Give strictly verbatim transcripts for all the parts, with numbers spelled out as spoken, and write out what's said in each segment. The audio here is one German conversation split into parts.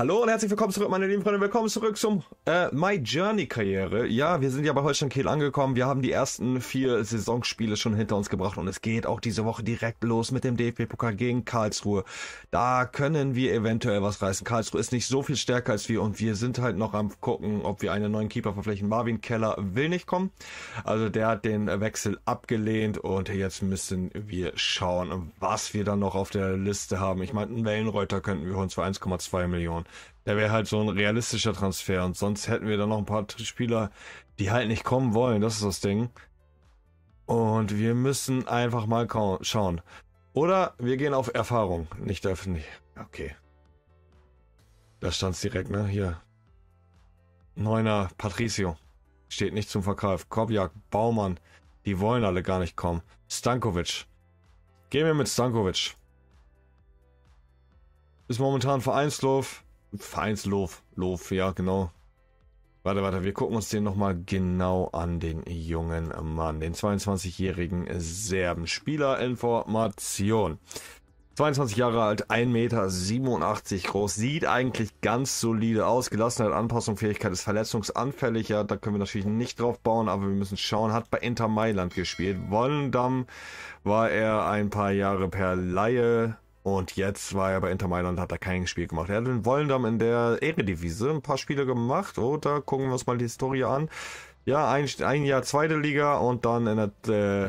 Hallo und herzlich willkommen zurück, meine lieben Freunde. Willkommen zurück zum äh, My Journey Karriere. Ja, wir sind ja bei Holstein Kiel angekommen. Wir haben die ersten vier Saisonspiele schon hinter uns gebracht und es geht auch diese Woche direkt los mit dem D F B Pokal gegen Karlsruhe. Da können wir eventuell was reißen. Karlsruhe ist nicht so viel stärker als wir und wir sind halt noch am gucken, ob wir einen neuen Keeper verpflichten. Marvin Keller will nicht kommen. Also der hat den Wechsel abgelehnt und jetzt müssen wir schauen, was wir dann noch auf der Liste haben. Ich meine, einen Wellenreuter könnten wir holen für eins Komma zwei Millionen. Der wäre halt so ein realistischer Transfer und sonst hätten wir dann noch ein paar Spieler, die halt nicht kommen wollen. Das ist das Ding. Und wir müssen einfach mal schauen. Oder wir gehen auf Erfahrung. Nicht öffentlich. Okay. Da stand es direkt, ne? Hier. Neuner Patricio. Steht nicht zum Verkauf. Kobjak, Baumann. Die wollen alle gar nicht kommen. Stankovic. Gehen wir mit Stankovic. Ist momentan Vereinsloof. Vereinsloof. Loof, ja, genau. Warte, warte, wir gucken uns den nochmal genau an, den jungen Mann. Den zweiundzwanzigjährigen Serben. Spielerinformation. zweiundzwanzig Jahre alt, ein Meter siebenundachtzig groß. Sieht eigentlich ganz solide aus. Gelassenheit, Anpassungsfähigkeit ist verletzungsanfälliger. Da können wir natürlich nicht drauf bauen, aber wir müssen schauen. Hat bei Inter Mailand gespielt. Volendam war er ein paar Jahre per Laie. Und jetzt war er bei Inter Mailand, hat er kein Spiel gemacht. Er hat in Volendam in der Eredivise ein paar Spiele gemacht. Oh, da gucken wir uns mal die Historie an. Ja, ein, ein Jahr zweite Liga und dann in der äh,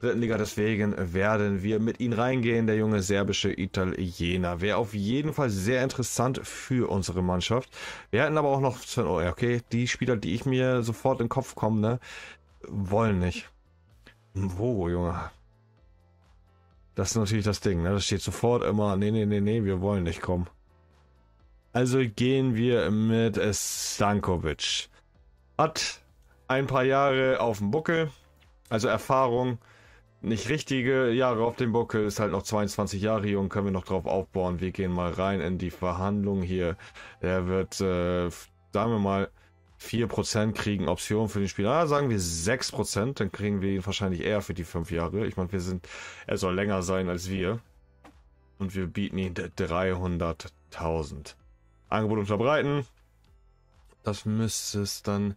dritten Liga. Deswegen werden wir mit ihm reingehen, der junge serbische Italiener. Wäre auf jeden Fall sehr interessant für unsere Mannschaft. Wir hätten aber auch noch, oh, okay, die Spieler, die ich mir sofort in den Kopf komme, ne, wollen nicht. Wo, Junge? Das ist natürlich das Ding, ne? Das steht sofort immer, nee, nee, nee, nee, wir wollen nicht kommen. Also gehen wir mit Stankovic. Hat ein paar Jahre auf dem Buckel, also Erfahrung, nicht richtige Jahre auf dem Buckel, ist halt noch zweiundzwanzig Jahre jung, können wir noch drauf aufbauen. Wir gehen mal rein in die Verhandlung hier. Der wird, äh, sagen wir mal, vier Prozent kriegen Optionen für den Spieler. Ah, sagen wir sechs Prozent, dann kriegen wir ihn wahrscheinlich eher für die fünf Jahre. Ich meine, wir sind, er soll länger sein als wir. Und wir bieten ihn dreihunderttausend. Angebot unterbreiten. Das müsste es dann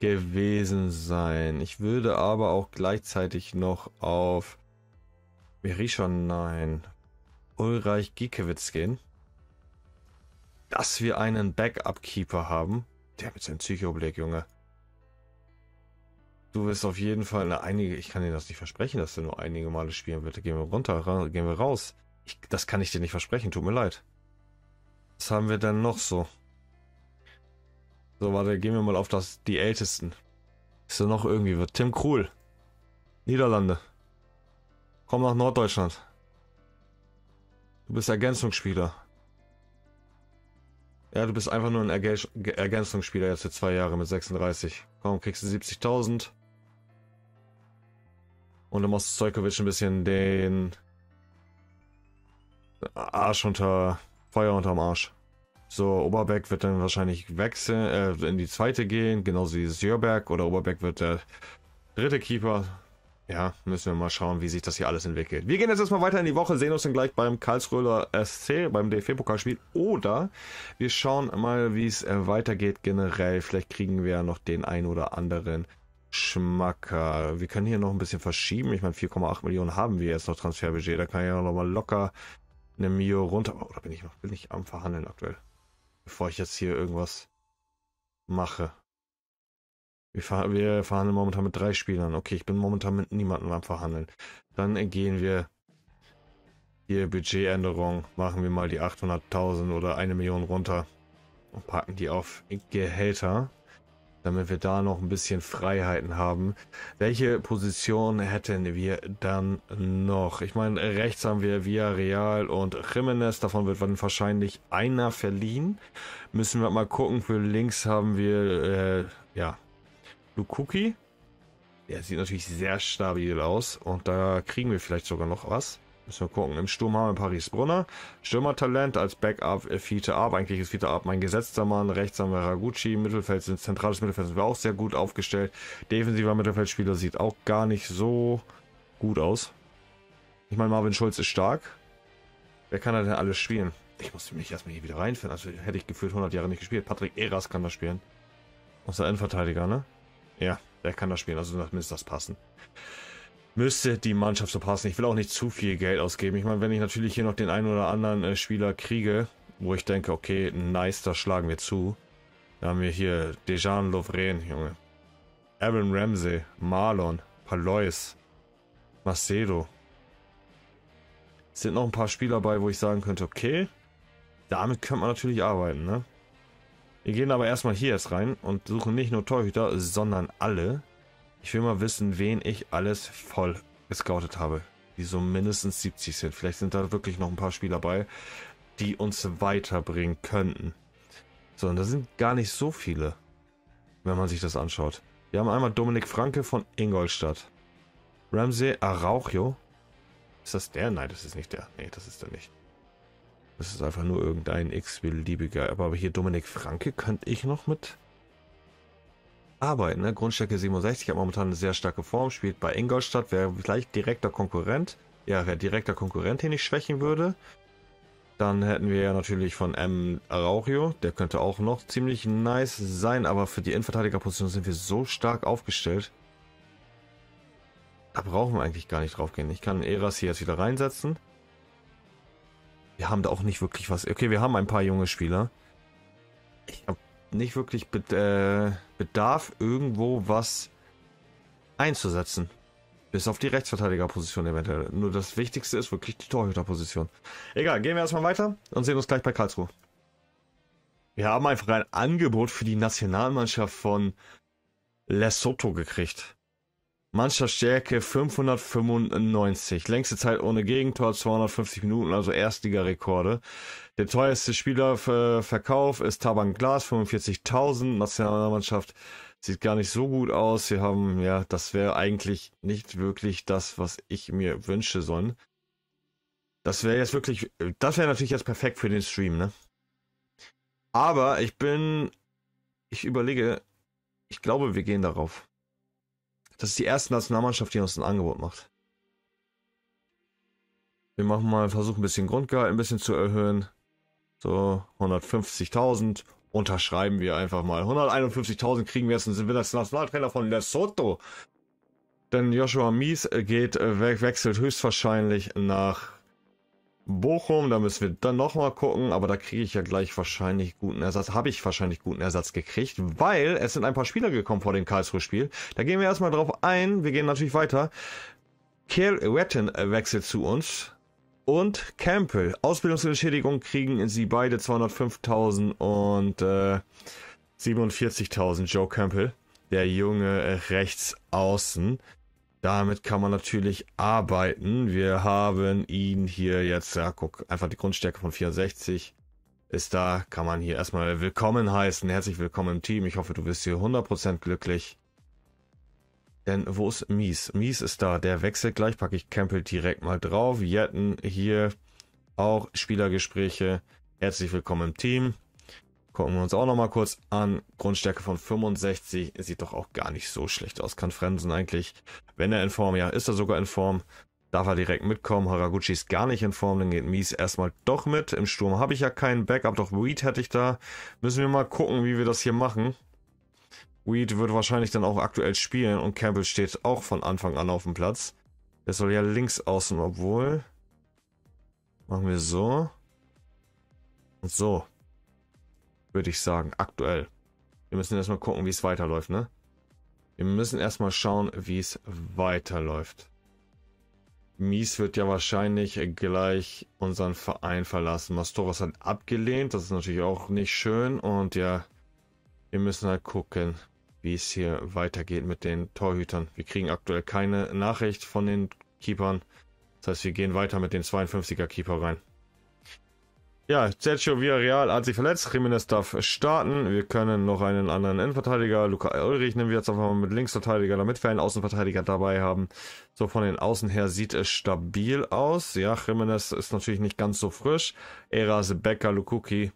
gewesen sein. Ich würde aber auch gleichzeitig noch auf Berisha, nein, Ulreich Giekewitz gehen. Dass wir einen Backup-Keeper haben. Der mit seinem Psychoblick, Junge. Du wirst auf jeden Fall, na, einige, ich kann dir das nicht versprechen, dass du nur einige Male spielen wirst. Gehen wir runter, gehen wir raus. Ich, das kann ich dir nicht versprechen, tut mir leid. Was haben wir denn noch so? So, warte, gehen wir mal auf das, die Ältesten. Ist da noch irgendwie wird? Tim Krul. Niederlande. Komm nach Norddeutschland. Du bist Ergänzungsspieler. Ja, du bist einfach nur ein Ergänz Ergänzungsspieler jetzt für zwei Jahre mit sechsunddreißig. Komm, kriegst du siebzigtausend. Und du machst Stojkovic ein bisschen den Arsch unter... Feuer unterm Arsch. So, Oberbeck wird dann wahrscheinlich wechseln, äh, in die zweite gehen. Genauso wie Sjöberg oder Oberbeck wird der dritte Keeper. Ja, müssen wir mal schauen, wie sich das hier alles entwickelt. Wir gehen jetzt erstmal weiter in die Woche, sehen uns dann gleich beim Karlsruher S C, beim D F B Pokalspiel. Oder wir schauen mal, wie es weitergeht generell. Vielleicht kriegen wir ja noch den ein oder anderen Schmacker. Wir können hier noch ein bisschen verschieben. Ich meine, vier Komma acht Millionen haben wir jetzt noch Transferbudget. Da kann ich ja noch mal locker eine Mio runter. Oder bin ich noch bin ich am Verhandeln aktuell? Bevor ich jetzt hier irgendwas mache. Wir, ver wir verhandeln momentan mit drei Spielern. Okay, ich bin momentan mit niemandem am Verhandeln. Dann gehen wir hier Budgetänderung. Machen wir mal die achthunderttausend oder eine Million runter. Und packen die auf Gehälter. Damit wir da noch ein bisschen Freiheiten haben. Welche Position hätten wir dann noch? Ich meine, rechts haben wir Villarreal und Jimenez. Davon wird dann wahrscheinlich einer verliehen. Müssen wir mal gucken. Für links haben wir, äh, ja... Lukuki, der sieht natürlich sehr stabil aus und da kriegen wir vielleicht sogar noch was. Müssen wir gucken. Im Sturm haben wir Paris Brunner, Stürmertalent als Backup Fiete Ab. Eigentlich ist Fiete Ab mein gesetzter Mann. Rechts haben wir Haraguchi, Mittelfeld sind zentrales Mittelfeld sind wir auch sehr gut aufgestellt. Defensiver Mittelfeldspieler sieht auch gar nicht so gut aus. Ich meine, Marvin Schulz ist stark. Wer kann da denn alles spielen? Ich musste mich erstmal hier wieder reinfinden. Also hätte ich gefühlt hundert Jahre nicht gespielt. Patrick Eras kann das spielen. Unser Endverteidiger, ne? Ja, der kann das spielen. Also müsste das passen. Müsste die Mannschaft so passen. Ich will auch nicht zu viel Geld ausgeben. Ich meine, wenn ich natürlich hier noch den einen oder anderen äh, Spieler kriege, wo ich denke, okay, nice, da schlagen wir zu. Da haben wir hier Dejan Lovren, Junge. Aaron Ramsey, Marlon, Palois, Macedo. Es sind noch ein paar Spieler bei, wo ich sagen könnte, okay, damit könnte man natürlich arbeiten, ne? Wir gehen aber erstmal hier erst rein und suchen nicht nur Torhüter, sondern alle. Ich will mal wissen, wen ich alles voll gescoutet habe, die so mindestens siebzig sind. Vielleicht sind da wirklich noch ein paar Spieler bei, die uns weiterbringen könnten. So, und da sind gar nicht so viele, wenn man sich das anschaut. Wir haben einmal Dominik Franke von Ingolstadt. Ramsey Araujo. Ist das der? Nein, das ist nicht der. Nee, das ist der nicht. Das ist einfach nur irgendein x-beliebiger. Aber hier Dominik Franke könnte ich noch mit arbeiten. Ne? Grundstärke siebenundsechzig, hat momentan eine sehr starke Form. Spielt bei Ingolstadt. Wäre vielleicht direkter Konkurrent. Ja, wäre direkter Konkurrent, den ich schwächen würde. Dann hätten wir ja natürlich von M. Araujo. Der könnte auch noch ziemlich nice sein. Aber für die Innenverteidigerposition sind wir so stark aufgestellt. Da brauchen wir eigentlich gar nicht drauf gehen. Ich kann Eras hier jetzt wieder reinsetzen. Wir haben da auch nicht wirklich was. Okay, wir haben ein paar junge Spieler. Ich habe nicht wirklich Bed äh, Bedarf, irgendwo was einzusetzen. Bis auf die Rechtsverteidigerposition eventuell. Nur das Wichtigste ist wirklich die Torhüterposition. Egal, gehen wir erstmal weiter und sehen uns gleich bei Karlsruhe. Wir haben einfach ein Angebot für die Nationalmannschaft von Lesotho gekriegt. Mannschaftsstärke fünfhundertfünfundneunzig. Längste Zeit ohne Gegentor, zweihundertfünfzig Minuten, also Erstligarekorde. Der teuerste Spieler für Verkauf ist Taban Glas, fünfundvierzigtausend. Nationalmannschaft sieht gar nicht so gut aus. Wir haben, ja, das wäre eigentlich nicht wirklich das, was ich mir wünsche, sollen. Das wäre jetzt wirklich, das wäre natürlich jetzt perfekt für den Stream, ne? Aber ich bin, ich überlege, ich glaube, wir gehen darauf. Das ist die erste Nationalmannschaft, die uns ein Angebot macht. Wir machen mal, versuchen ein bisschen Grundgehalt ein bisschen zu erhöhen. So, hundertfünfzigtausend unterschreiben wir einfach mal. hunderteinundfünfzigtausend kriegen wir jetzt und sind wir das Nationaltrainer von Lesotho. Denn Joshua Mees geht, we wechselt höchstwahrscheinlich nach Bochum. Da müssen wir dann nochmal gucken. Aber da kriege ich ja gleich wahrscheinlich guten Ersatz. Habe ich wahrscheinlich guten Ersatz gekriegt, weil es sind ein paar Spieler gekommen vor dem Karlsruhe-Spiel. Da gehen wir erstmal drauf ein. Wir gehen natürlich weiter. Kiel Wetten wechselt zu uns. Und Campbell. Ausbildungsentschädigung kriegen sie beide zweihundertfünftausend und äh, siebenundvierzigtausend. Joe Campbell, der junge Rechtsaußen. Damit kann man natürlich arbeiten. Wir haben ihn hier jetzt, ja, guck, einfach die Grundstärke von vierundsechzig ist da. Kann man hier erstmal willkommen heißen. Herzlich willkommen im Team. Ich hoffe, du bist hier hundert Prozent glücklich. Denn wo ist Mies? Mies ist da. Der wechselt gleich. Packe ich Campbell direkt mal drauf. Jetten hier auch Spielergespräche. Herzlich willkommen im Team. Gucken wir uns auch nochmal kurz an. Grundstärke von fünfundsechzig. Sieht doch auch gar nicht so schlecht aus. Kann Fransen eigentlich, wenn er in Form, ja, ist er sogar in Form. Darf er direkt mitkommen. Haraguchi ist gar nicht in Form. Dann geht Mies erstmal doch mit. Im Sturm habe ich ja keinen Backup. Doch Weed hätte ich da. Müssen wir mal gucken, wie wir das hier machen. Weed wird wahrscheinlich dann auch aktuell spielen. Und Campbell steht auch von Anfang an auf dem Platz. Der soll ja links außen, obwohl. Machen wir so. Und so. Würde ich sagen, aktuell. Wir müssen erstmal gucken, wie es weiterläuft, ne? Wir müssen erstmal schauen, wie es weiterläuft. Mies wird ja wahrscheinlich gleich unseren Verein verlassen. Mastoros hat abgelehnt, das ist natürlich auch nicht schön. Und ja, wir müssen halt gucken, wie es hier weitergeht mit den Torhütern. Wir kriegen aktuell keine Nachricht von den Keepern. Das heißt, wir gehen weiter mit dem zweiundfünfziger-Keeper rein. Ja, Sergio Villarreal hat sich verletzt. Jimenez darf starten. Wir können noch einen anderen Innenverteidiger. Luca Ulrich nehmen wir jetzt einfach mal mit Linksverteidiger, damit wir einen Außenverteidiger dabei haben. So, von den Außen her sieht es stabil aus. Ja, Jimenez ist natürlich nicht ganz so frisch. Eras, Becker, Lukuki.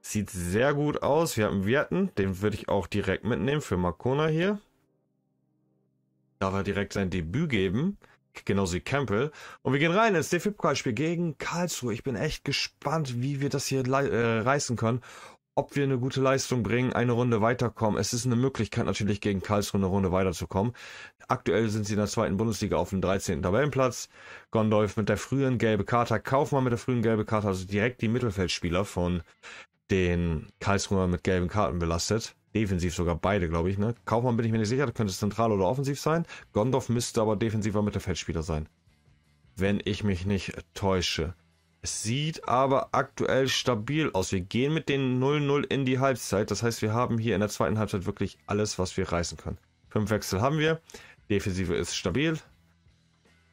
Sieht sehr gut aus. Wir haben Wierten. Den würde ich auch direkt mitnehmen für Mokena hier. Darf er direkt sein Debüt geben. genauso wie Campbell. Und wir gehen rein ins D F B-Pokalspiel gegen Karlsruhe. Ich bin echt gespannt, wie wir das hier äh, reißen können. Ob wir eine gute Leistung bringen, eine Runde weiterkommen. Es ist eine Möglichkeit natürlich, gegen Karlsruhe eine Runde weiterzukommen. Aktuell sind sie in der zweiten Bundesliga auf dem dreizehnten Tabellenplatz. Gondolf mit der frühen gelben Karte, Kaufmann mit der frühen gelben Karte, also direkt die Mittelfeldspieler von den Karlsruher mit gelben Karten belastet. Defensiv sogar beide, glaube ich. Ne? Kaufmann bin ich mir nicht sicher, könnte es zentral oder offensiv sein. Gondorf müsste aber defensiver Mittelfeldspieler sein, wenn ich mich nicht täusche. Es sieht aber aktuell stabil aus. Wir gehen mit den null null in die Halbzeit. Das heißt, wir haben hier in der zweiten Halbzeit wirklich alles, was wir reißen können. Fünf Wechsel haben wir. Defensive ist stabil.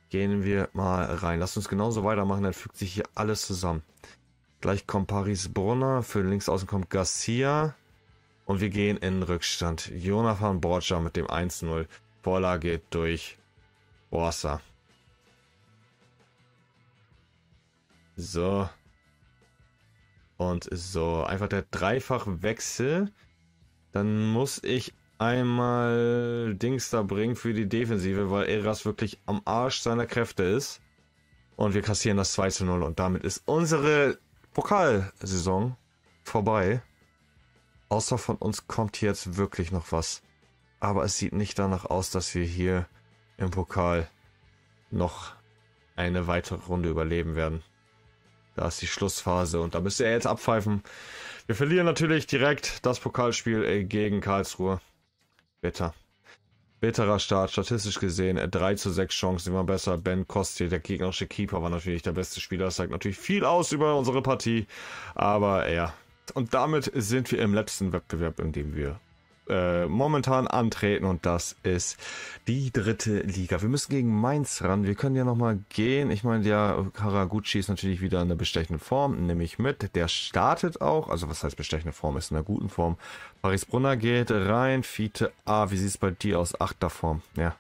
Gehen wir mal rein. Lasst uns genauso weitermachen, dann fügt sich hier alles zusammen. Gleich kommt Paris Brunner. Für links außen kommt Garcia. Und wir gehen in Rückstand. Jonathan Borja mit dem eins null. Vorlage durch Borsa. So. Und so. Einfach der Dreifachwechsel. Dann muss ich einmal Dings da bringen für die Defensive, weil Eras wirklich am Arsch seiner Kräfte ist. Und wir kassieren das zwei zu null. Und damit ist unsere Pokalsaison vorbei. Außer von uns kommt jetzt wirklich noch was. Aber es sieht nicht danach aus, dass wir hier im Pokal noch eine weitere Runde überleben werden. Da ist die Schlussphase und da müsst ihr jetzt abpfeifen. Wir verlieren natürlich direkt das Pokalspiel gegen Karlsruhe. Bitter. Bitterer Start, statistisch gesehen. drei zu sechs Chancen, immer besser. Ben Kosti, der gegnerische Keeper, war natürlich der beste Spieler. Das sagt natürlich viel aus über unsere Partie. Aber ja. Und damit sind wir im letzten Wettbewerb, in dem wir äh, momentan antreten, und das ist die dritte Liga. Wir müssen gegen Mainz ran. Wir können ja nochmal gehen. Ich meine, der Haraguchi ist natürlich wieder in der bestechenden Form, nehme ich mit. Der startet auch, also was heißt bestechende Form, ist in einer guten Form. Paris Brunner geht rein, Fiete Ab, wie sieht es bei dir aus? Achter Form, ja.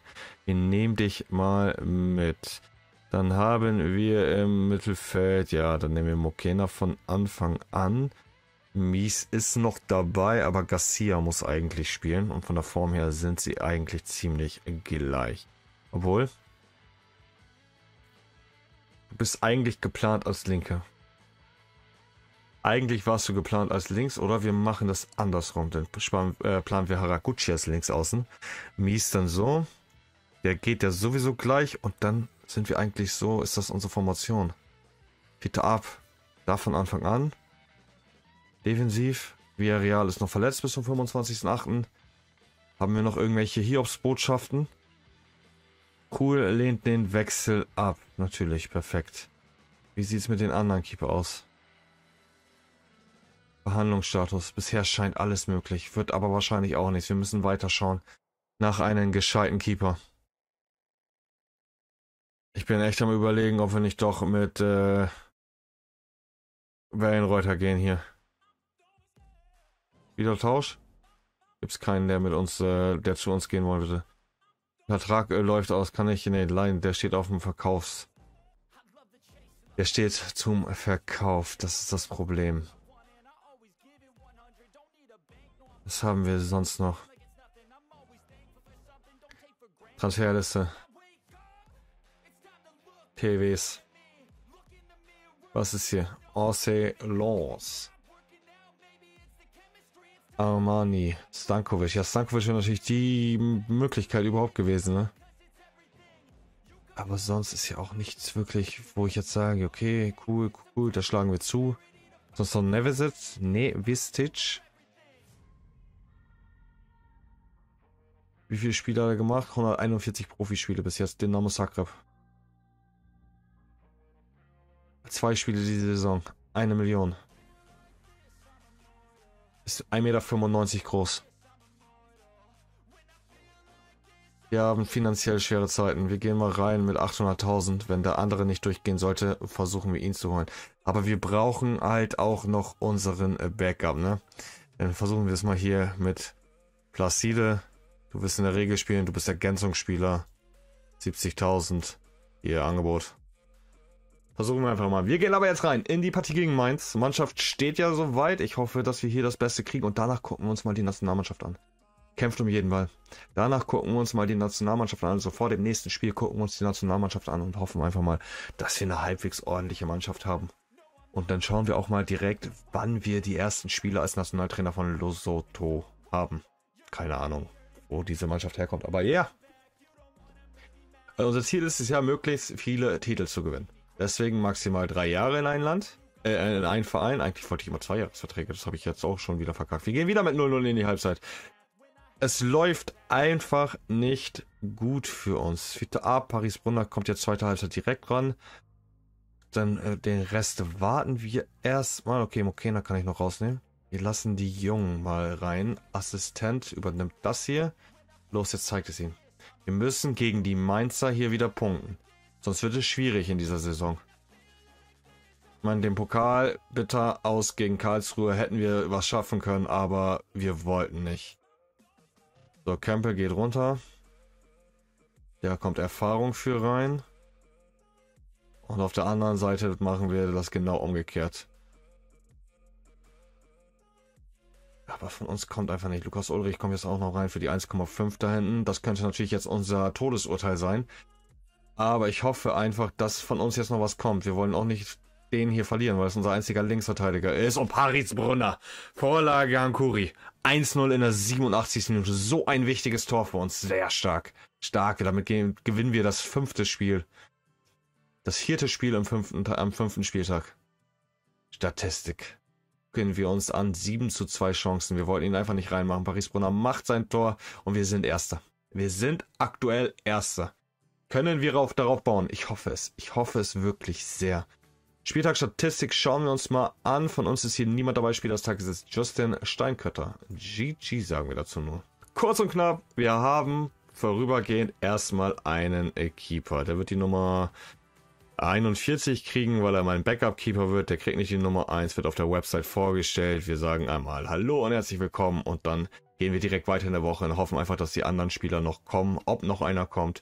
Wir nehmen dich mal mit. Dann haben wir im Mittelfeld, ja, dann nehmen wir Mokena von Anfang an. Mees ist noch dabei, aber Garcia muss eigentlich spielen. Und von der Form her sind sie eigentlich ziemlich gleich. Obwohl, du bist eigentlich geplant als Linke. Eigentlich warst du geplant als Links, oder wir machen das andersrum. Dann planen wir Haraguchi als Linksaußen. Mees dann so. Der geht ja sowieso gleich. Und dann sind wir eigentlich so, ist das unsere Formation. Fiete Ab, da von Anfang an. Defensiv, Villarreal ist noch verletzt bis zum fünfundzwanzigsten achten Haben wir noch irgendwelche Hiobsbotschaften? Krul lehnt den Wechsel ab. Natürlich, perfekt. Wie sieht es mit den anderen Keeper aus? Behandlungsstatus. Bisher scheint alles möglich. Wird aber wahrscheinlich auch nichts. Wir müssen weiterschauen nach einem gescheiten Keeper. Ich bin echt am Überlegen, ob wir nicht doch mit äh, Wellenreuter gehen hier. Wieder Tausch? Gibt's keinen, der mit uns, äh, der zu uns gehen wollte. Vertrag äh, läuft aus, kann ich in den Line, der steht auf dem Verkaufs. Der steht zum Verkauf, das ist das Problem. Was haben wir sonst noch? Transferliste. P Ws. Was ist hier? Orsay Lance. Armani, Stankovic. Ja, Stankovic wäre natürlich die Möglichkeit überhaupt gewesen, ne? Aber sonst ist ja auch nichts wirklich, wo ich jetzt sage, okay, cool, cool, da schlagen wir zu. Sonst noch Nevisic, Nevisic. Wie viele Spiele hat er gemacht? hunderteinundvierzig Profispiele bis jetzt, Dynamo Zagreb. Zwei Spiele diese Saison, eine Million. Ist ein Meter fünfundneunzig groß. Wir haben finanziell schwere Zeiten. Wir gehen mal rein mit achthunderttausend. Wenn der andere nicht durchgehen sollte, versuchen wir ihn zu holen. Aber wir brauchen halt auch noch unseren Backup, ne? Dann versuchen wir es mal hier mit Placide. Du wirst in der Regel spielen, du bist Ergänzungsspieler. siebzigtausend. Ihr Angebot. Versuchen wir einfach mal. Wir gehen aber jetzt rein in die Partie gegen Mainz. Mannschaft steht ja soweit. Ich hoffe, dass wir hier das Beste kriegen. Und danach gucken wir uns mal die Nationalmannschaft an. kämpft um jeden Ball. Danach gucken wir uns mal die Nationalmannschaft an. Also vor dem nächsten Spiel gucken wir uns die Nationalmannschaft an und hoffen einfach mal, dass wir eine halbwegs ordentliche Mannschaft haben. Und dann schauen wir auch mal direkt, wann wir die ersten Spieler als Nationaltrainer von Lesotho haben. Keine Ahnung, wo diese Mannschaft herkommt, aber ja. Yeah. Also unser Ziel ist es ja, möglichst viele Titel zu gewinnen. Deswegen maximal drei Jahre in ein Land, äh, in einen Verein. Eigentlich wollte ich immer zwei Jahresverträge, das habe ich jetzt auch schon wieder verkackt. Wir gehen wieder mit null null in die Halbzeit. Es läuft einfach nicht gut für uns. Fiete Ab, Paris Brunner kommt jetzt zweite Halbzeit direkt ran. Dann äh, den Rest warten wir erstmal. Okay, Mokena kann ich noch rausnehmen. Wir lassen die Jungen mal rein. Assistent übernimmt das hier. Los, jetzt zeigt es ihm. Wir müssen gegen die Mainzer hier wieder punkten. Sonst wird es schwierig in dieser Saison. Ich meine, den Pokal bitter aus gegen Karlsruhe hätten wir was schaffen können, aber wir wollten nicht. So, Campbell geht runter. Da kommt Erfahrung für rein. Und auf der anderen Seite machen wir das genau umgekehrt. Aber von uns kommt einfach nicht. Lukas Ulrich kommt jetzt auch noch rein für die eins Komma fünf da hinten. Das könnte natürlich jetzt unser Todesurteil sein. Aber ich hoffe einfach, dass von uns jetzt noch was kommt. Wir wollen auch nicht den hier verlieren, weil es unser einziger Linksverteidiger ist. Und Paris Brunner. Vorlage Hankuri. eins null in der siebenundachtzigsten Minute. So ein wichtiges Tor für uns. Sehr stark. Stark. Damit gehen, gewinnen wir das fünfte Spiel. Das vierte Spiel am fünften, am fünften Spieltag. Statistik. Gucken wir uns an. sieben zu zwei Chancen. Wir wollten ihn einfach nicht reinmachen. Paris Brunner macht sein Tor und wir sind Erster. Wir sind aktuell Erster. Können wir auch darauf bauen? Ich hoffe es. Ich hoffe es wirklich sehr. Spieltagsstatistik schauen wir uns mal an. Von uns ist hier niemand dabei. Spieltagstag ist Justin Steinkötter. G G sagen wir dazu nur. Kurz und knapp. Wir haben vorübergehend erstmal einen Keeper. Der wird die Nummer einundvierzig kriegen, weil er mein Backup-Keeper wird. Der kriegt nicht die Nummer eins, wird auf der Website vorgestellt. Wir sagen einmal Hallo und herzlich willkommen und dann gehen wir direkt weiter in der Woche und hoffen einfach, dass die anderen Spieler noch kommen, ob noch einer kommt.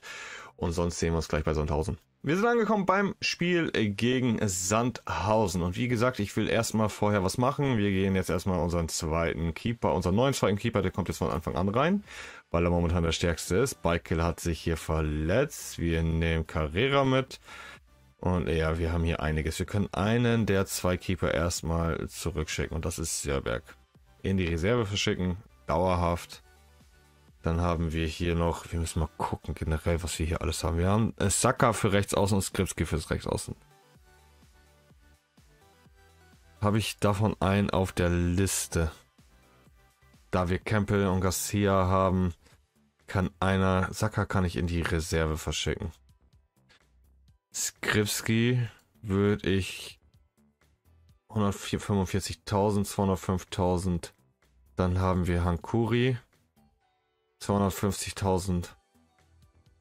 Und sonst sehen wir uns gleich bei Sandhausen. Wir sind angekommen beim Spiel gegen Sandhausen. Und wie gesagt, ich will erstmal vorher was machen. Wir gehen jetzt erstmal unseren zweiten Keeper, unseren neuen zweiten Keeper, der kommt jetzt von Anfang an rein, weil er momentan der stärkste ist. Beikel hat sich hier verletzt. Wir nehmen Carrera mit. Und ja, wir haben hier einiges. Wir können einen der zwei Keeper erstmal zurückschicken. Und das ist Sierberg. In die Reserve verschicken. Dauerhaft. Dann haben wir hier noch, wir müssen mal gucken generell, was wir hier alles haben. Wir haben Saka für Rechtsaußen und Skripski fürs Rechtsaußen. Habe ich davon einen auf der Liste. Da wir Campbell und Garcia haben, kann einer, Saka kann ich in die Reserve verschicken. Skripski würde ich hundertfünfundvierzigtausend, zweihundertfünftausend. Dann haben wir Hankuri. zweihundertfünfzigtausend.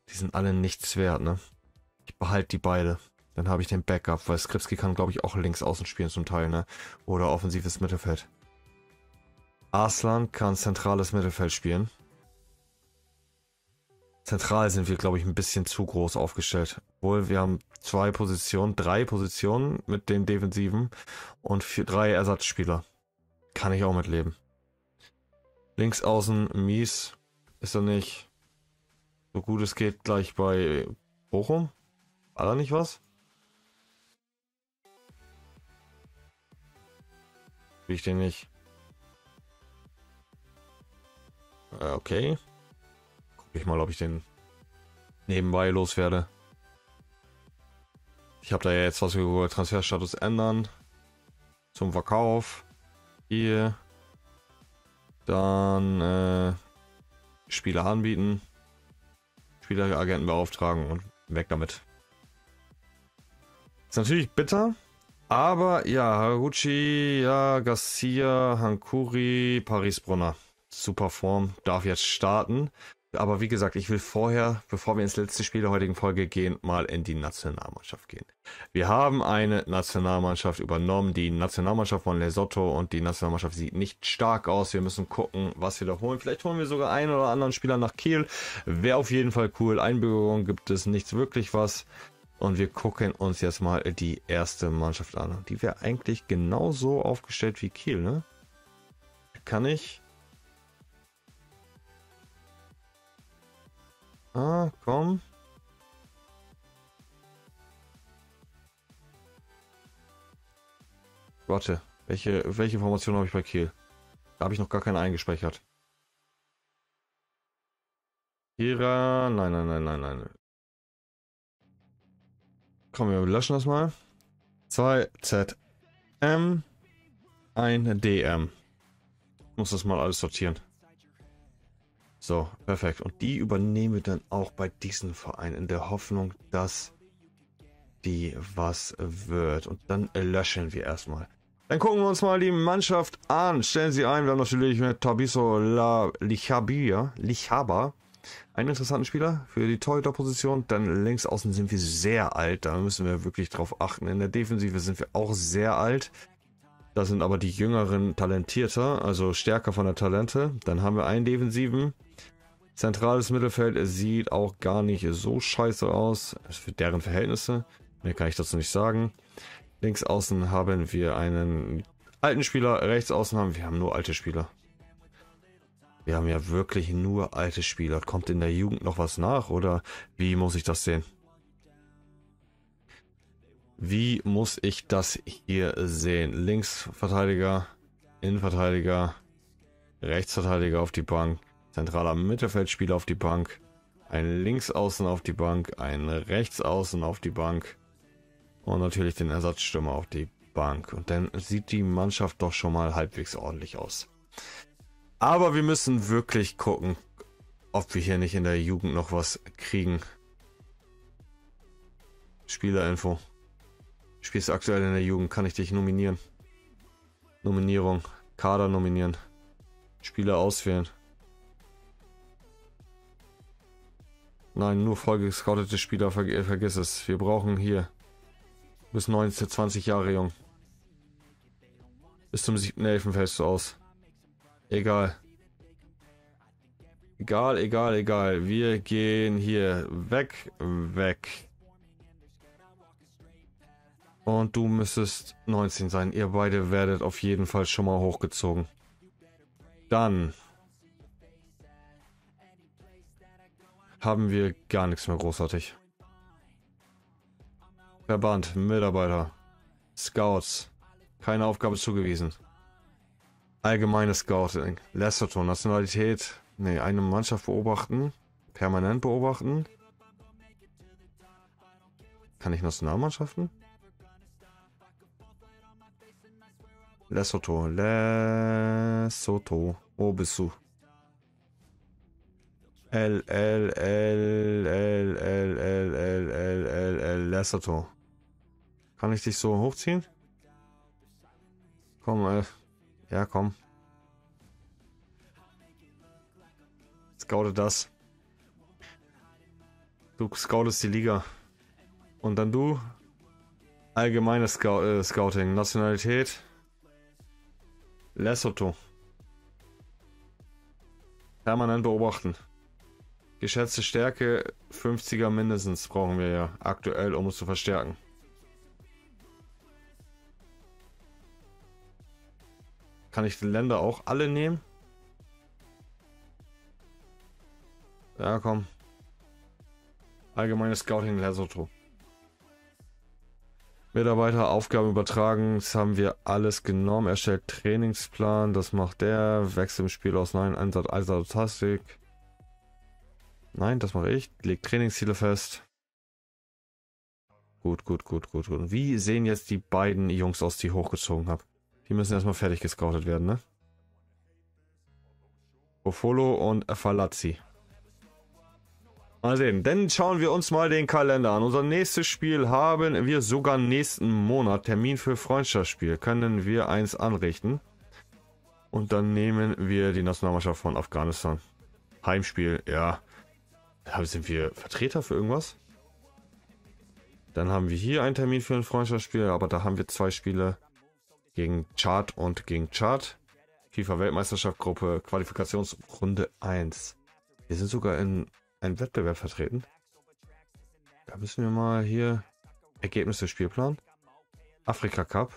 Die sind alle nichts wert, ne? Ich behalte die beide. Dann habe ich den Backup, weil Skripski kann, glaube ich, auch links außen spielen zum Teil, ne? Oder offensives Mittelfeld. Arslan kann zentrales Mittelfeld spielen. Zentral sind wir, glaube ich, ein bisschen zu groß aufgestellt. Obwohl, wir haben zwei Positionen, drei Positionen mit den Defensiven und vier, drei Ersatzspieler. Kann ich auch mitleben. Links außen, Mies, ist er nicht. So gut es geht, gleich bei Bochum. War da nicht was? Will ich den nicht? Okay. Ich mal, ob ich den nebenbei loswerde. Ich habe da ja jetzt was über Transferstatus ändern. Zum Verkauf. Hier. Dann äh, Spieler anbieten. Spieleragenten beauftragen und weg damit. Ist natürlich bitter. Aber ja, Haraguchi, ja, Garcia, Hankuri, Paris Brunner. Super Form. Darf jetzt starten. Aber wie gesagt, ich will vorher, bevor wir ins letzte Spiel der heutigen Folge gehen, mal in die Nationalmannschaft gehen. Wir haben eine Nationalmannschaft übernommen, die Nationalmannschaft von Lesotho, und die Nationalmannschaft sieht nicht stark aus. Wir müssen gucken, was wir da holen. Vielleicht holen wir sogar einen oder anderen Spieler nach Kiel. Wäre auf jeden Fall cool. Einbürgerung gibt es nichts wirklich was. Und wir gucken uns jetzt mal die erste Mannschaft an. Die wäre eigentlich genauso aufgestellt wie Kiel, ne? Kann ich... Ah, komm. Warte, welche, welche Formation habe ich bei Kiel? Da habe ich noch gar keine eingespeichert. Kira, nein, nein, nein, nein, nein. Komm, wir löschen das mal. zwei Z M, ein D M. Ich muss das mal alles sortieren. So, perfekt. Und die übernehmen wir dann auch bei diesem Verein, in der Hoffnung, dass die was wird. Und dann löschen wir erstmal. Dann gucken wir uns mal die Mannschaft an. Stellen Sie ein, wir haben natürlich mit Tabiso La Lichabia, Lichaba, einen interessanten Spieler für die Torhüterposition. Dann links außen sind wir sehr alt. Da müssen wir wirklich drauf achten. In der Defensive sind wir auch sehr alt. Da sind aber die Jüngeren talentierter, also stärker von der Talente. Dann haben wir einen Defensiven. Zentrales Mittelfeld sieht auch gar nicht so scheiße aus. Für deren Verhältnisse. Mehr kann ich dazu nicht sagen. Links außen haben wir einen alten Spieler. Rechts außen haben wir haben nur alte Spieler. Wir haben ja wirklich nur alte Spieler. Kommt in der Jugend noch was nach? Oder wie muss ich das sehen? Wie muss ich das hier sehen? Linksverteidiger, Innenverteidiger, Rechtsverteidiger auf die Bank. Zentraler Mittelfeldspieler auf die Bank, ein Linksaußen auf die Bank, ein Rechtsaußen auf die Bank und natürlich den Ersatzstürmer auf die Bank. Und dann sieht die Mannschaft doch schon mal halbwegs ordentlich aus. Aber wir müssen wirklich gucken, ob wir hier nicht in der Jugend noch was kriegen. Spielerinfo. Spielst du aktuell in der Jugend? Kann ich dich nominieren? Nominierung. Kader nominieren. Spieler auswählen. Nein, nur voll gescoutete Spieler, ver äh, vergiss es. Wir brauchen hier bis neunzehn, zwanzig Jahre jung. Bis zum siebten elften fällst du aus. Egal. Egal, egal, egal. Wir gehen hier weg, weg. Und du müsstest neunzehn sein. Ihr beide werdet auf jeden Fall schon mal hochgezogen. Dann haben wir gar nichts mehr großartig. Verband, Mitarbeiter, Scouts, keine Aufgabe zugewiesen. Allgemeines Scouting, Lesotho, Nationalität, nee, eine Mannschaft beobachten, permanent beobachten. Kann ich Nationalmannschaften? Lesotho, Lesotho, wo bist du? L, L, L, L, L, L, L, L, L, L, Lesotho. Kann ich dich so hochziehen? Komm, äh. Ja, komm. Scoute das. Du scoutest die Liga. Und dann du. Allgemeines Scout, äh, Scouting. Nationalität. Lesotho. Permanent beobachten. Geschätzte Stärke fünfziger mindestens brauchen wir ja aktuell, um uns zu verstärken. Kann ich die Länder auch alle nehmen? Ja, komm. Allgemeines Scouting Lesotho. Mitarbeiter, Aufgaben übertragen, das haben wir alles genommen. Erstellt Trainingsplan, das macht der. Wechsel im Spiel aus, nein, Einsatz, Einsatz, Tastik. Nein, das mache ich. Legt Trainingsziele fest. Gut, gut, gut, gut, gut. Und wie sehen jetzt die beiden Jungs aus, die ich hochgezogen habe? Die müssen erstmal fertig gescoutet werden, ne? Ofolo und Falazzi. Mal sehen. Dann schauen wir uns mal den Kalender an. Unser nächstes Spiel haben wir sogar nächsten Monat. Termin für Freundschaftsspiel. Können wir eins anrichten. Und dann nehmen wir die Nationalmannschaft von Afghanistan. Heimspiel, ja. Sind wir Vertreter für irgendwas? Dann haben wir hier einen Termin für ein Freundschaftsspiel, aber da haben wir zwei Spiele gegen Tschad und gegen Tschad. FIFA Weltmeisterschaft Gruppe Qualifikationsrunde eins. Wir sind sogar in einem Wettbewerb vertreten. Da müssen wir mal hier Ergebnisse Spielplan. Afrika Cup.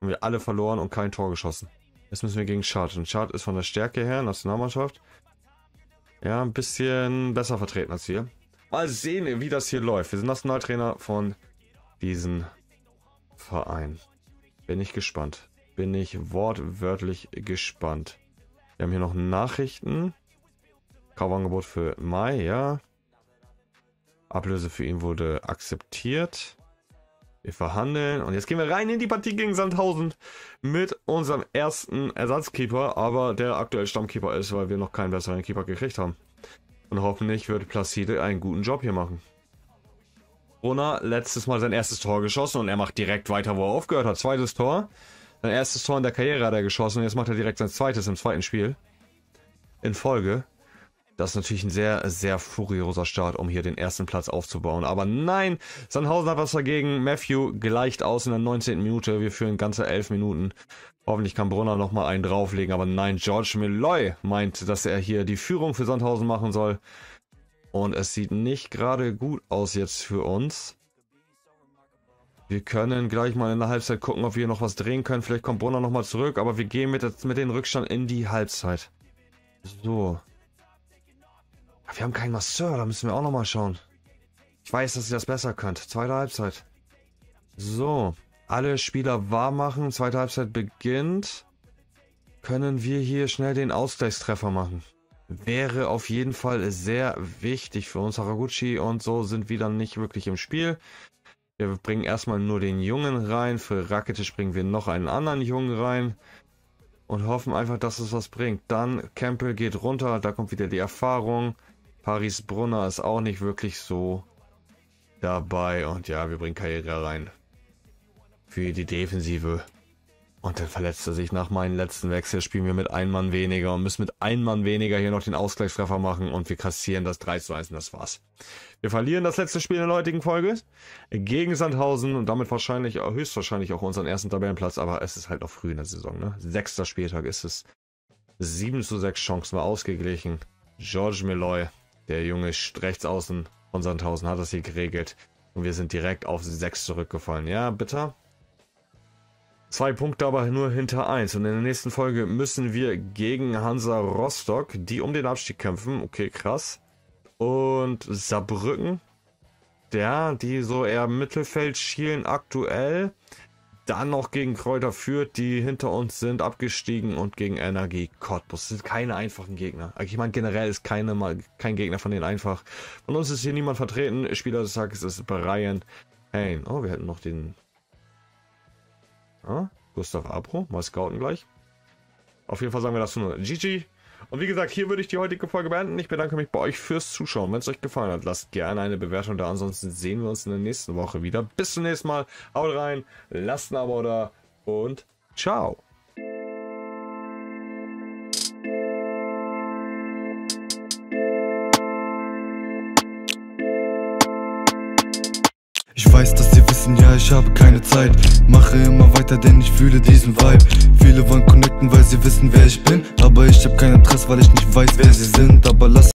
Haben wir alle verloren und kein Tor geschossen. Jetzt müssen wir gegen Tschad. Und Tschad ist von der Stärke her Nationalmannschaft. ja, ein bisschen besser vertreten als hier. Mal sehen, wie das hier läuft. Wir sind Nationaltrainer von diesem Verein. Bin ich gespannt. Bin ich wortwörtlich gespannt. Wir haben hier noch Nachrichten. Kaufangebot für Mai, ja. Ablöse für ihn wurde akzeptiert. Wir verhandeln. Und jetzt gehen wir rein in die Partie gegen Sandhausen mit unserem ersten Ersatzkeeper. Aber der aktuell Stammkeeper ist, weil wir noch keinen besseren Keeper gekriegt haben. Und hoffentlich wird Placide einen guten Job hier machen. Brunner, letztes Mal sein erstes Tor geschossen und er macht direkt weiter, wo er aufgehört hat. Zweites Tor. Sein erstes Tor in der Karriere hat er geschossen und jetzt macht er direkt sein zweites im zweiten Spiel. In Folge. Das ist natürlich ein sehr, sehr furioser Start, um hier den ersten Platz aufzubauen. Aber nein, Sandhausen hat was dagegen. Matthew gleicht aus in der neunzehnten Minute. Wir führen ganze elf Minuten. Hoffentlich kann Brunner nochmal einen drauflegen. Aber nein, George Melloy meint, dass er hier die Führung für Sandhausen machen soll. Und es sieht nicht gerade gut aus jetzt für uns. Wir können gleich mal in der Halbzeit gucken, ob wir noch was drehen können. Vielleicht kommt Brunner nochmal zurück. Aber wir gehen mit, mit dem Rückstand in die Halbzeit. So. Wir haben keinen Masseur, da müssen wir auch nochmal schauen. Ich weiß, dass ihr das besser könnt. Zweite Halbzeit. So, alle Spieler warm machen. Zweite Halbzeit beginnt. Können wir hier schnell den Ausgleichstreffer machen? Wäre auf jeden Fall sehr wichtig für uns. Haraguchi und so sind wieder nicht wirklich im Spiel. Wir bringen erstmal nur den Jungen rein. Für Rakitic bringen wir noch einen anderen Jungen rein. Und hoffen einfach, dass es was bringt. Dann Campbell geht runter. Da kommt wieder die Erfahrung. Paris Brunner ist auch nicht wirklich so dabei. Und ja, wir bringen Karriere rein. Für die Defensive. Und dann verletzt er sich nach meinem letzten Wechsel. Spielen wir mit einem Mann weniger und müssen mit einem Mann weniger hier noch den Ausgleichstreffer machen. Und wir kassieren das drei zu eins und das war's. Wir verlieren das letzte Spiel in der heutigen Folge gegen Sandhausen und damit wahrscheinlich, höchstwahrscheinlich auch unseren ersten Tabellenplatz. Aber es ist halt noch früh in der Saison, ne? Sechster Spieltag ist es. sieben zu sechs Chancen war ausgeglichen. George Melloy, der junge Rechtsaußen von Sandhausen, hat das hier geregelt. Und wir sind direkt auf sechs zurückgefallen. Ja, bitter. Zwei Punkte aber nur hinter eins. Und in der nächsten Folge müssen wir gegen Hansa Rostock, die um den Abstieg kämpfen. Okay, krass. Und Saarbrücken, ja, die so eher Mittelfeld schielen aktuell. Dann noch gegen Kräuter Fürth, die hinter uns sind, abgestiegen. Und gegen Energie Cottbus. Das sind keine einfachen Gegner. Ich meine, generell ist keine, kein Gegner von denen einfach. Von uns ist hier niemand vertreten. Spieler des Tages ist Brian Hain. Oh, wir hätten noch den... Ah, Gustav Abro, mal scouten gleich. Auf jeden Fall sagen wir das nur. G G. Und wie gesagt, hier würde ich die heutige Folge beenden. Ich bedanke mich bei euch fürs Zuschauen. Wenn es euch gefallen hat, lasst gerne eine Bewertung da. Ansonsten sehen wir uns in der nächsten Woche wieder. Bis zum nächsten Mal. Haut rein, lasst ein Abo da und ciao. Ich weiß, dass ihr wissen, ja, ich habe keine Zeit. Mache immer weiter, denn ich fühle diesen Vibe. Viele wollen connecten, weil sie wissen, wer ich bin. Aber ich hab kein Interesse, weil ich nicht weiß, wer sie sind. Aber lass